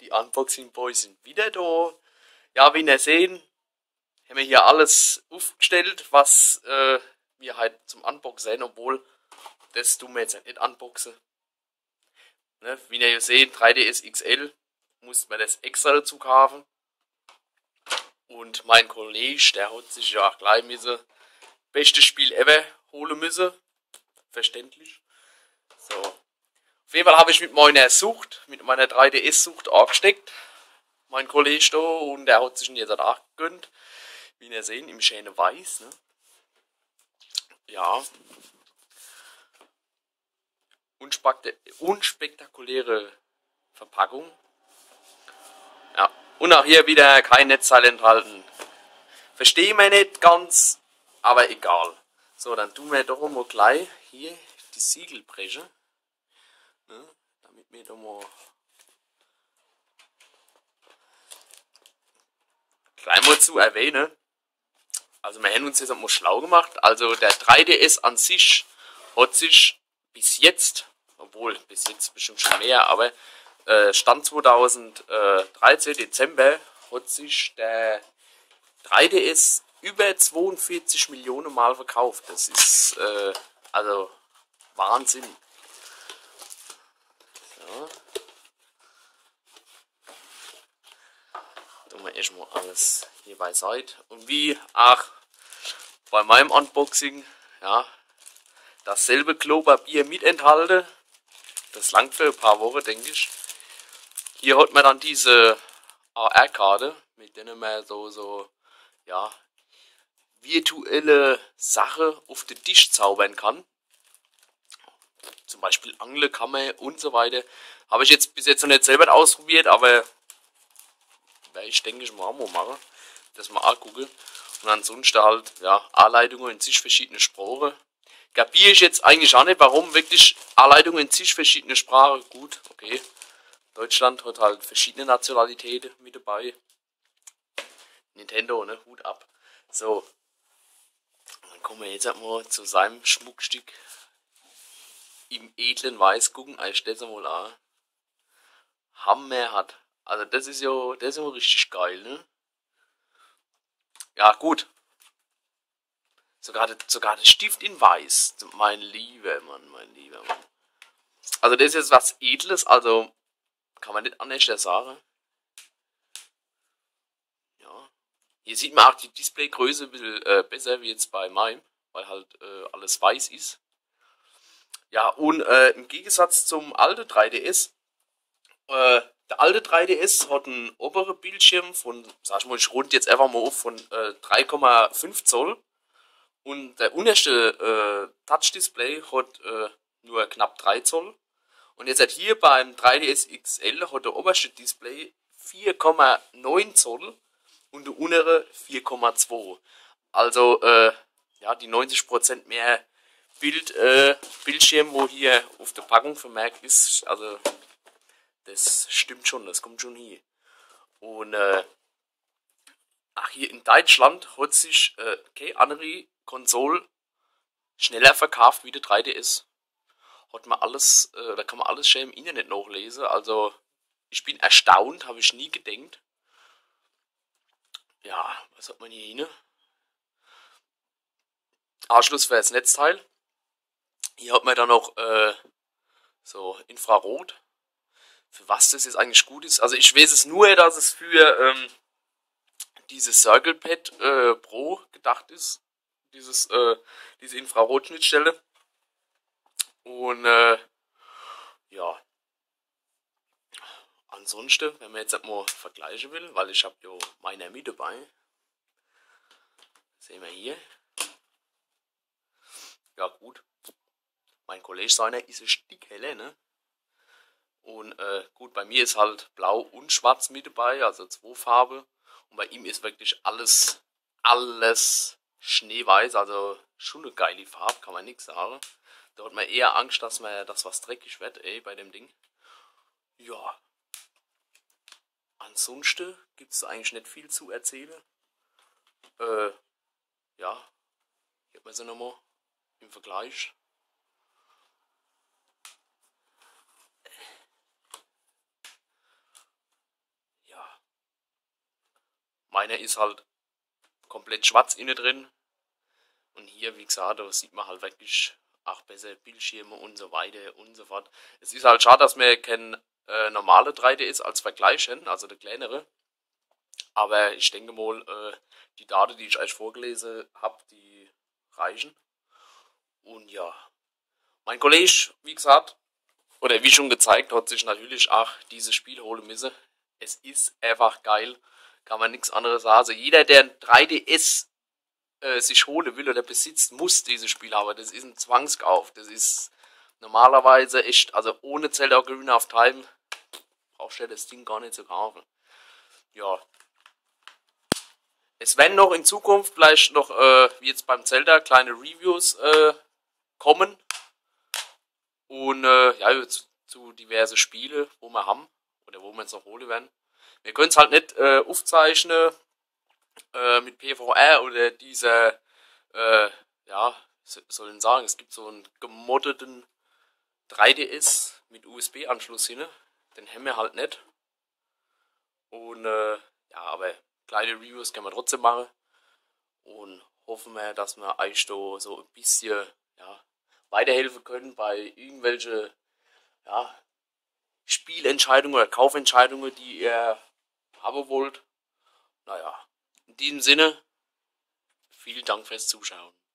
die Unboxing Boys sind wieder da. Ja, wie ihr seht, haben wir hier alles aufgestellt, was wir halt zum Unboxen, obwohl das tun wir jetzt nicht unboxen. Ne? Wie ihr seht, 3DS XL muss man das extra dazu kaufen. Und mein Kollege, der hat sich ja gleich müssen, bestes Spiel ever holen müssen. Verständlich. So. Auf jeden Fall habe ich mit meiner 3DS-Sucht angesteckt. Mein Kollege da, und der hat sich ihn jetzt auch gegönnt. Wie ihr seht, im schönen Weiß. Ne? Ja. Unspektakuläre Verpackung. Ja. Und auch hier wieder kein Netzteil enthalten. Verstehe mir nicht ganz, aber egal. So, dann tun wir doch mal gleich hier die Siegel brechen. Ne? Damit wir da mal gleich mal zu erwähnen. Also wir haben uns jetzt mal schlau gemacht. Also der 3DS an sich hat sich bis jetzt, obwohl bis jetzt bestimmt schon mehr, aber Stand 2013 Dezember hat sich der 3DS über 42 Millionen Mal verkauft. Das ist also Wahnsinn. So. Tun wir erstmal alles hier beiseite. Und wie auch bei meinem Unboxing, ja, dasselbe Klopapier mit enthalten. Das langt für ein paar Wochen, denke ich. Hier hat man dann diese AR-Karte, mit denen man so ja, virtuelle Sachen auf den Tisch zaubern kann. Zum Beispiel Angelkammer und so weiter. Habe ich jetzt bis jetzt noch nicht selber ausprobiert, aber werde ich, denke ich, mal machen. Das mal angucken. Und ansonsten halt, ja, Anleitungen in sich verschiedene Sprachen. Kapiere ich jetzt eigentlich auch nicht, warum wirklich Anleitungen in sich verschiedene Sprachen. Gut, okay. Deutschland hat halt verschiedene Nationalitäten mit dabei. Nintendo, ne? Hut ab. So. Dann kommen wir jetzt mal zu seinem Schmuckstück im edlen Weiß gucken. Ich stelle es mal an. Hammer hat. Also das ist ja richtig geil, ne? Ja, gut. Sogar der Stift in Weiß. Mein lieber Mann. Also das ist jetzt was Edles, also kann man nicht anders sagen. Ja. Hier sieht man auch die Displaygröße ein bisschen besser wie jetzt bei meinem, weil halt alles weiß ist. Ja, und im Gegensatz zum alten 3DS, der alte 3DS hat einen oberen Bildschirm von, sag ich mal, ich rund jetzt einfach mal auf, von 3,5 Zoll. Und der unterste Touch-Display hat nur knapp 3 Zoll. Und jetzt hat hier beim 3DS XL hat der oberste Display 4,9 Zoll und der untere 4,2. Also ja, die 90% mehr Bildschirm, wo hier auf der Packung vermerkt ist, also das stimmt schon, das kommt schon hier. Und ach, hier in Deutschland hat sich keine andere Konsole schneller verkauft wie der 3DS. Hat man alles, da kann man alles schön im Internet nachlesen. Also ich bin erstaunt, habe ich nie gedacht. Ja, was hat man hier hin? Anschluss für das Netzteil. Hier hat man dann noch so Infrarot. Für was das jetzt eigentlich gut ist. Also ich weiß es nur, dass es für diese CirclePad Pro gedacht ist. Diese Infrarot-Schnittstelle. Und ja, ansonsten, wenn man jetzt mal vergleichen will, weil ich habe ja meine mit dabei, sehen wir hier, ja gut, mein Kollege seiner ist ein Stück heller, ne? Und gut, bei mir ist halt blau und schwarz mit dabei, also 2 Farben, und bei ihm ist wirklich alles schneeweiß, also schon eine geile Farbe, kann man nichts sagen. Da hat man eher Angst, dass man das was dreckig wird, ey, bei dem Ding. Ja. Ansonsten gibt es eigentlich nicht viel zu erzählen. Ja. Hier hat man sie nochmal im Vergleich. Meiner ist halt komplett schwarz innen drin. Und hier, wie gesagt, da sieht man halt wirklich auch besser Bildschirme und so weiter und so fort. Es ist halt schade, dass wir keinen normale 3DS als Vergleich hätten, also der kleinere. Aber ich denke mal, die Daten, die ich euch vorgelesen habe, die reichen. Und ja, mein Kollege, wie gesagt, oder wie schon gezeigt, hat sich natürlich auch dieses Spiel holen müssen. Es ist einfach geil, kann man nichts anderes sagen. Also jeder, der ein 3DS sich holen will oder besitzt, muss dieses Spiel haben. Das ist ein Zwangskauf, das ist normalerweise echt, also ohne Zelda Green auf Time, brauchst du ja das Ding gar nicht zu kaufen. Ja. Es werden noch in Zukunft vielleicht noch, wie jetzt beim Zelda, kleine Reviews kommen. Und ja, zu diverse Spiele, wo wir haben oder wo wir es noch holen werden. Wir können es halt nicht aufzeichnen mit PVR oder dieser, ja, sollen sagen, es gibt so einen gemoddeten 3DS mit USB-Anschluss hin, den haben wir halt nicht. Und ja, aber kleine Reviews kann man trotzdem machen. Und hoffen wir, dass wir euch da so ein bisschen, ja, weiterhelfen können bei irgendwelche, ja, Spielentscheidungen oder Kaufentscheidungen, die ihr haben wollt. Naja, in diesem Sinne, vielen Dank fürs Zuschauen.